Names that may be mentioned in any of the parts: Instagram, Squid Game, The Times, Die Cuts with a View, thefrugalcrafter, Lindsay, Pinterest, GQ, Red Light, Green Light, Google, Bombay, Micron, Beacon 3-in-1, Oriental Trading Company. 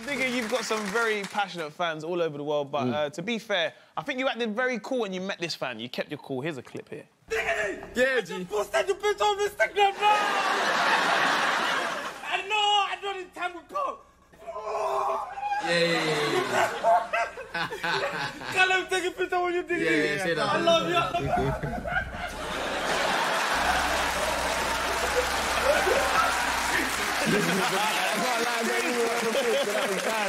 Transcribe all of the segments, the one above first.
I think you've got some very passionate fans all over the world, but to be fair, I think you acted very cool when you met this fan. You kept your cool. Here's a clip here. Yeah, G. I just posted the picture on Instagram, bro! I know this time will come. Yeah. Can I take a picture when you dig it? Yeah, say that. I love you.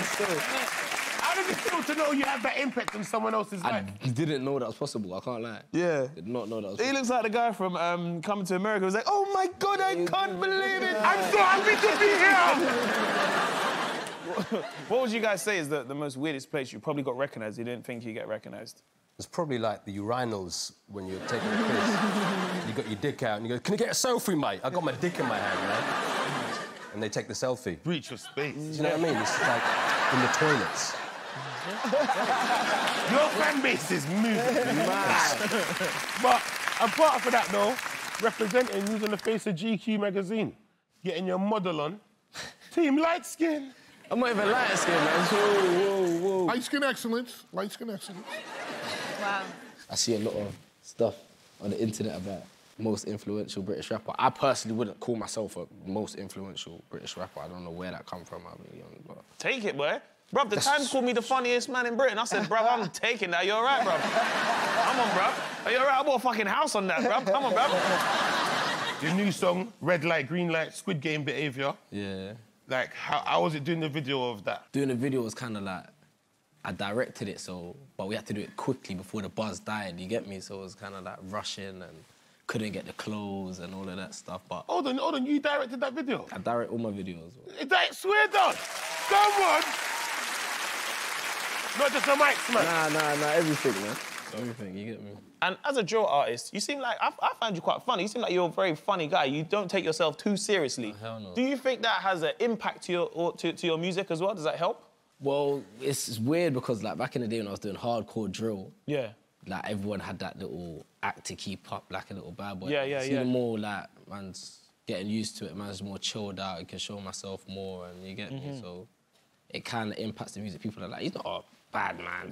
How does it feel to know you have that impact on someone else's life? I didn't know that was possible, I can't lie. Yeah. Did not know that was possible. He looks like the guy from Coming to America. He was like, oh my God, I can't believe it. I'm so happy to be here. What would you guys say is the most weirdest place you probably got recognised you didn't think you get recognised? It's probably like the urinals when you're taking a piss. You got your dick out and you go, can I get a selfie, mate? I got my dick in my hand, man. And they take the selfie. Breach of space. Do you know what I mean? It's like in the toilets. Your fan base is moving mad. But apart from that, though, representing who's on the face of GQ magazine, getting your model on, Team Light Skin. I'm not even light skin, man. Whoa. Light skin excellence. Light skin excellence. Wow. I see a lot of stuff on the internet about most influential British rapper. I personally wouldn't call myself a most influential British rapper. I don't know where that come from. But... Take it, boy. Bruv, The Times called me the funniest man in Britain. I said, bruv, I'm taking that. You all right, bruv? Come on, bruv. Are you all right? I bought a fucking house on that, bruv. Come on, bruv. Your new song, Red Light, Green Light, Squid Game behaviour. Yeah. Like, how was it doing the video of that? Doing the video was kind of like, I directed it, so... But we had to do it quickly before the buzz died, you get me? So it was kind of like rushing and couldn't get the clothes and all of that stuff, but... Hold on, you directed that video? I direct all my videos. Is that... Swear down! Someone! Not just the mics, man. Nah, everything, man. Everything, you get me? And as a drill artist, you seem like... I find you quite funny. You seem like you're a very funny guy. You don't take yourself too seriously. Hell no. Do you think that has an impact to your music as well? Does that help? Well, it's weird because, like, back in the day when I was doing hardcore drill... Yeah. Like, everyone had that little act to keep up, like a little bad boy. Yeah. It's even more, like, man's getting used to it. Man's more chilled out. I can show myself more, and you get me? So it kind of impacts the music. People are like, he's not a bad man. I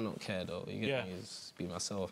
don't care, though. You get me? Just be myself.